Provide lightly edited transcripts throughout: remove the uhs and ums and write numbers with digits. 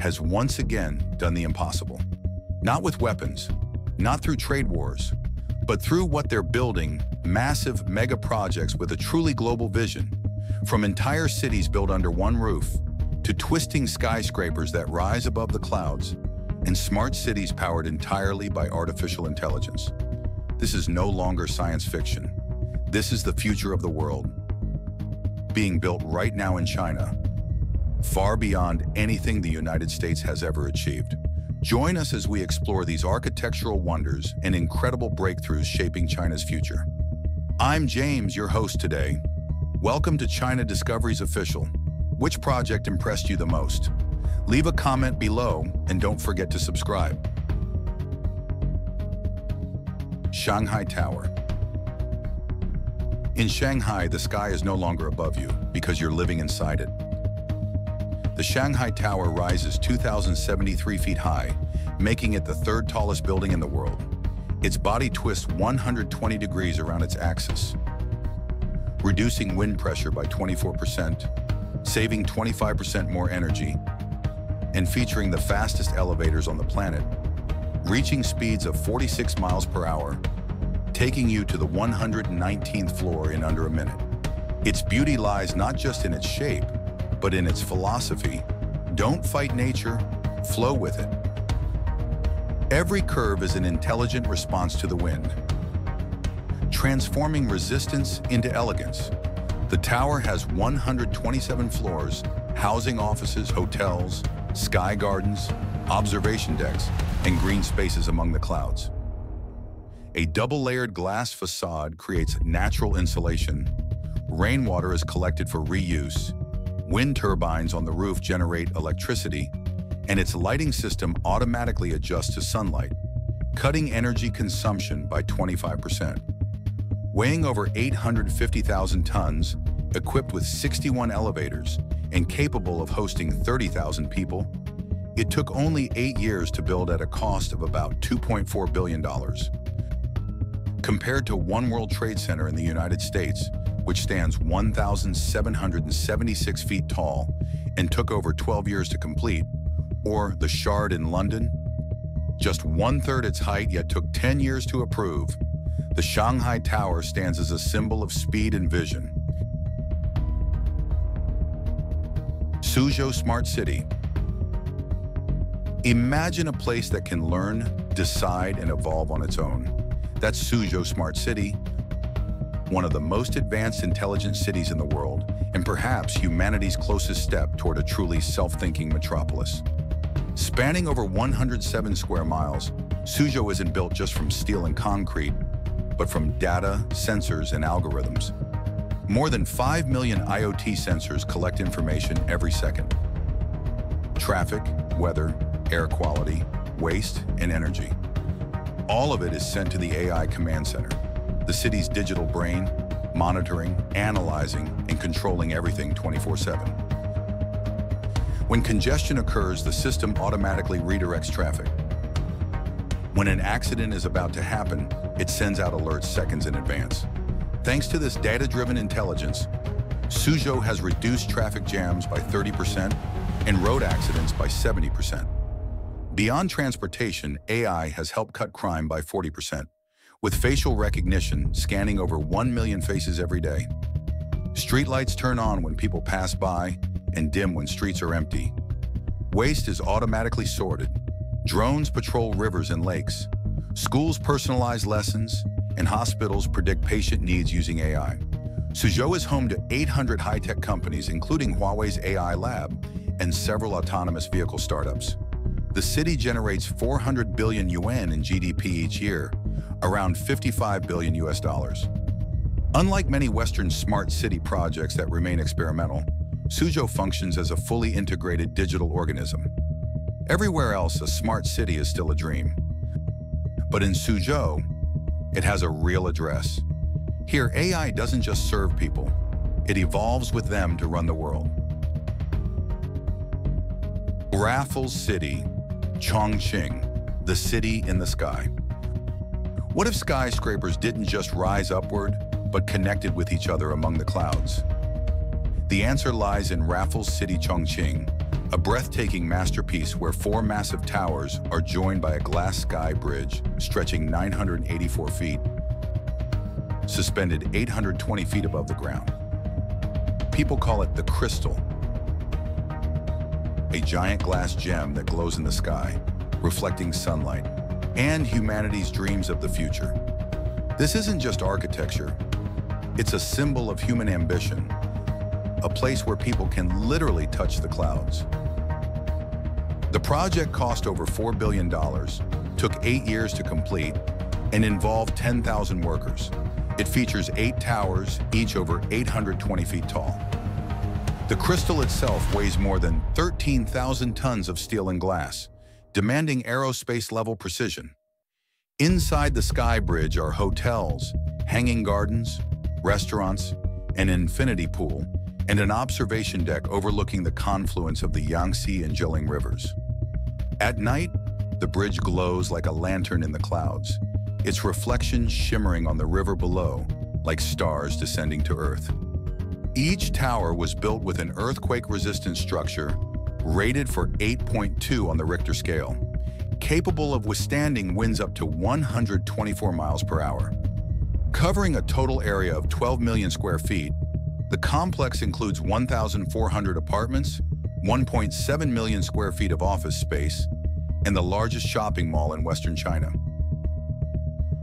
has once again done the impossible. Not with weapons, not through trade wars, but through what they're building, massive mega projects with a truly global vision, from entire cities built under one roof to twisting skyscrapers that rise above the clouds and smart cities powered entirely by artificial intelligence. This is no longer science fiction. This is the future of the world, being built right now in China, far beyond anything the United States has ever achieved. Join us as we explore these architectural wonders and incredible breakthroughs shaping China's future. I'm James, your host today. Welcome to China Discoveries Official. Which project impressed you the most? Leave a comment below and don't forget to subscribe. Shanghai Tower. In Shanghai, the sky is no longer above you because you're living inside it. The Shanghai Tower rises 2,073 feet high, making it the third tallest building in the world. Its body twists 120 degrees around its axis, reducing wind pressure by 24%, saving 25% more energy, and featuring the fastest elevators on the planet, reaching speeds of 46 miles per hour, taking you to the 119th floor in under a minute. Its beauty lies not just in its shape, but in its philosophy. Don't fight nature, flow with it. Every curve is an intelligent response to the wind, transforming resistance into elegance. The tower has 127 floors, housing offices, hotels, sky gardens, observation decks, and green spaces among the clouds. A double-layered glass facade creates natural insulation. Rainwater is collected for reuse. Wind turbines on the roof generate electricity, and its lighting system automatically adjusts to sunlight, cutting energy consumption by 25%. Weighing over 850,000 tons, equipped with 61 elevators, and capable of hosting 30,000 people, it took only 8 years to build at a cost of about $2.4 billion. Compared to One World Trade Center in the United States, which stands 1,776 feet tall and took over 12 years to complete, or the Shard in London, just one-third its height yet took 10 years to approve, the Shanghai Tower stands as a symbol of speed and vision. Suzhou Smart City. Imagine a place that can learn, decide, and evolve on its own. That's Suzhou Smart City, one of the most advanced intelligent cities in the world, and perhaps humanity's closest step toward a truly self-thinking metropolis. Spanning over 107 square miles, Suzhou isn't built just from steel and concrete, but from data, sensors, and algorithms. More than 5 million IoT sensors collect information every second. Traffic, weather, air quality, waste, and energy. All of it is sent to the AI command center, the city's digital brain, monitoring, analyzing, and controlling everything 24/7. When congestion occurs, the system automatically redirects traffic. When an accident is about to happen, it sends out alerts seconds in advance. Thanks to this data-driven intelligence, Suzhou has reduced traffic jams by 30% and road accidents by 70%. Beyond transportation, AI has helped cut crime by 40%. With facial recognition scanning over 1 million faces every day. Streetlights turn on when people pass by and dim when streets are empty. Waste is automatically sorted. Drones patrol rivers and lakes. Schools personalize lessons, and hospitals predict patient needs using AI. Suzhou is home to 800 high-tech companies, including Huawei's AI lab and several autonomous vehicle startups. The city generates 400 billion yuan in GDP each year, around $55 billion. Unlike many Western smart city projects that remain experimental, Suzhou functions as a fully integrated digital organism. Everywhere else, a smart city is still a dream. But in Suzhou, it has a real address. Here, AI doesn't just serve people, it evolves with them to run the world. Raffles City, Chongqing, the city in the sky. What if skyscrapers didn't just rise upward, but connected with each other among the clouds? The answer lies in Raffles City Chongqing, a breathtaking masterpiece where four massive towers are joined by a glass sky bridge stretching 984 feet, suspended 820 feet above the ground. People call it the crystal, a giant glass gem that glows in the sky, reflecting sunlight, and humanity's dreams of the future. This isn't just architecture, it's a symbol of human ambition, a place where people can literally touch the clouds. The project cost over $4 billion, took 8 years to complete, and involved 10,000 workers. It features 8 towers, each over 820 feet tall. The crystal itself weighs more than 13,000 tons of steel and glass, demanding aerospace-level precision. Inside the sky bridge are hotels, hanging gardens, restaurants, an infinity pool, and an observation deck overlooking the confluence of the Yangtze and Jialing Rivers. At night, the bridge glows like a lantern in the clouds, its reflection shimmering on the river below, like stars descending to Earth. Each tower was built with an earthquake-resistant structure rated for 8.2 on the Richter scale, capable of withstanding winds up to 124 miles per hour. Covering a total area of 12 million square feet, the complex includes 1,400 apartments, 1.7 million square feet of office space, and the largest shopping mall in Western China.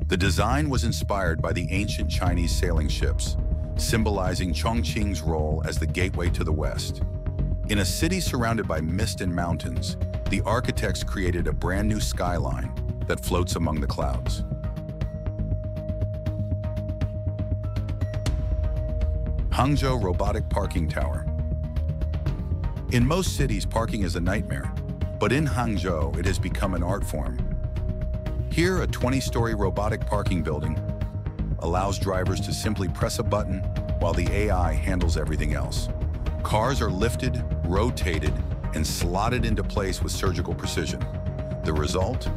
The design was inspired by the ancient Chinese sailing ships, symbolizing Chongqing's role as the gateway to the West. In a city surrounded by mist and mountains, the architects created a brand new skyline that floats among the clouds. Hangzhou Robotic Parking Tower. In most cities, parking is a nightmare, but in Hangzhou, it has become an art form. Here, a 20-story robotic parking building allows drivers to simply press a button while the AI handles everything else. Cars are lifted, rotated, and slotted into place with surgical precision. The result?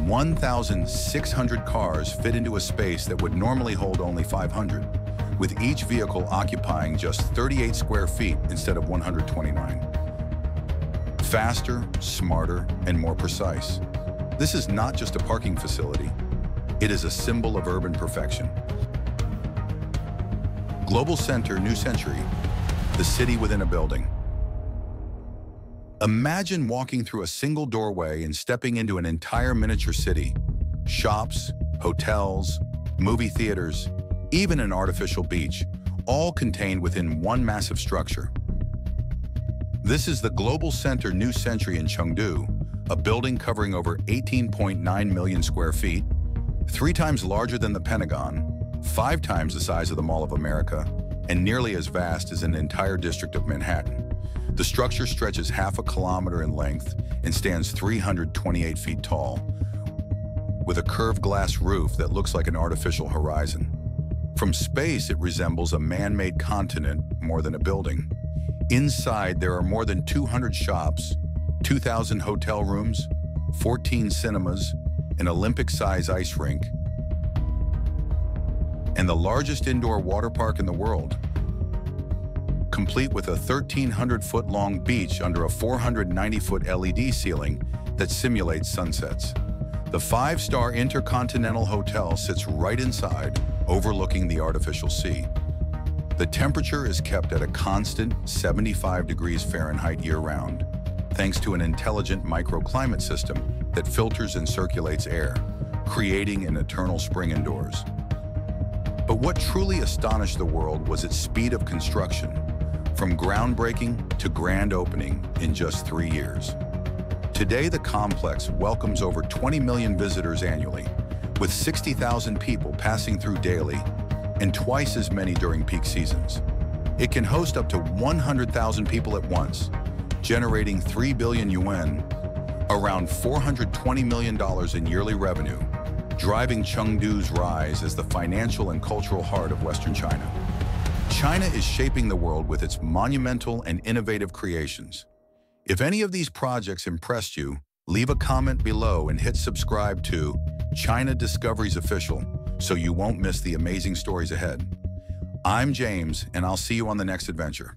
1,600 cars fit into a space that would normally hold only 500. With each vehicle occupying just 38 square feet instead of 129. Faster, smarter, and more precise. This is not just a parking facility. It is a symbol of urban perfection. Global Center New Century, the city within a building. Imagine walking through a single doorway and stepping into an entire miniature city. Shops, hotels, movie theaters, even an artificial beach, all contained within one massive structure. This is the Global Center New Century in Chengdu, a building covering over 18.9 million square feet, 3 times larger than the Pentagon, 5 times the size of the Mall of America, and nearly as vast as an entire district of Manhattan. The structure stretches half a kilometer in length and stands 328 feet tall, with a curved glass roof that looks like an artificial horizon. From space, it resembles a man-made continent more than a building. Inside, there are more than 200 shops, 2,000 hotel rooms, 14 cinemas, an Olympic-size ice rink, and the largest indoor water park in the world, complete with a 1,300-foot-long beach under a 490-foot LED ceiling that simulates sunsets. The 5-star Intercontinental Hotel sits right inside, overlooking the artificial sea. The temperature is kept at a constant 75 degrees Fahrenheit year-round, thanks to an intelligent microclimate system that filters and circulates air, creating an eternal spring indoors. But what truly astonished the world was its speed of construction, from groundbreaking to grand opening in just 3 years. Today, the complex welcomes over 20 million visitors annually, with 60,000 people passing through daily and twice as many during peak seasons. It can host up to 100,000 people at once, generating 3 billion yuan, around $420 million in yearly revenue, driving Chengdu's rise as the financial and cultural heart of Western China. China is shaping the world with its monumental and innovative creations. If any of these projects impressed you, leave a comment below and hit subscribe to China Discoveries Official, so you won't miss the amazing stories ahead. I'm James, and I'll see you on the next adventure.